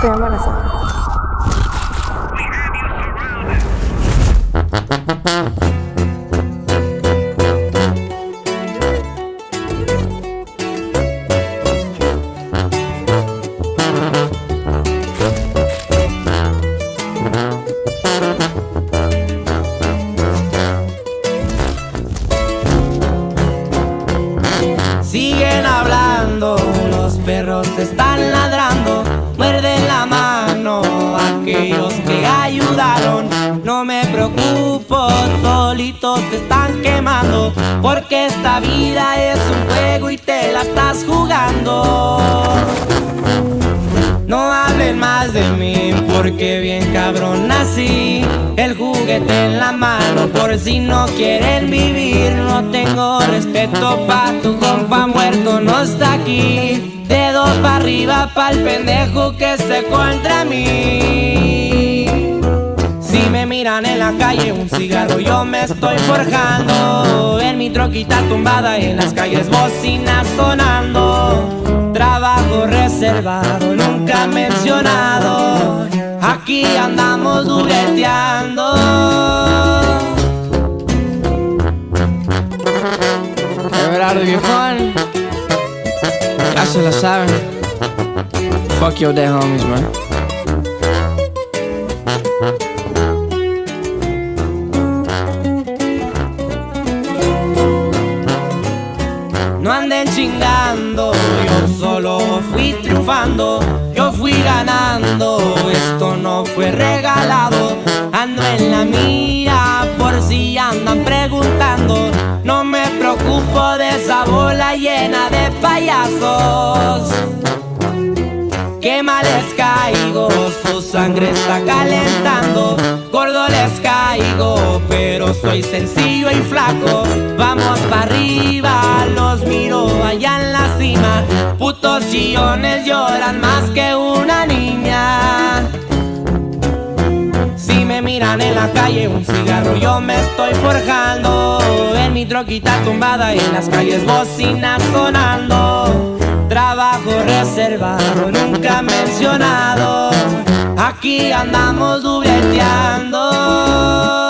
Estoy embarazada. Siguen hablando, los perros están ladrando, muerden la mano aquellos que ayudaron. No me preocupo, solitos te están quemando, porque esta vida es un juego y te la estás jugando. No hablen más de mí, porque bien cabrón nací, el juguete en la mano por si no quieren vivir. No tengo respeto pa' tu compa muerto, no está aquí. Dedo pa' arriba pa' el pendejo que esté contra mí. Si me miran en la calle un cigarro yo me estoy forjando, en mi troquita tumbada en las calles bocinas sonando. Trabajo reservado, nunca mencionado, aquí andamos jugueteando. Everardo Viejón, ya se la saben. Fuck your dead homies, man. No anden chingando, yo solo fui triunfando, yo fui ganando, esto no fue regalado. Ando en la mía por si andan preguntando, no me preocupo de esa bola llena de payasos. Qué mal les caigo, su sangre está calentando, gordo les caigo, pero soy sencillo y flaco. Vamos para arriba, los miro allá en la cima, putos chillones lloran más que una niña. Si me miran en la calle un cigarro yo me estoy forjando, en mi troquita tumbada en las calles bocinas sonando. Trabajo reservado, nunca mencionado, aquí andamos jugueteando.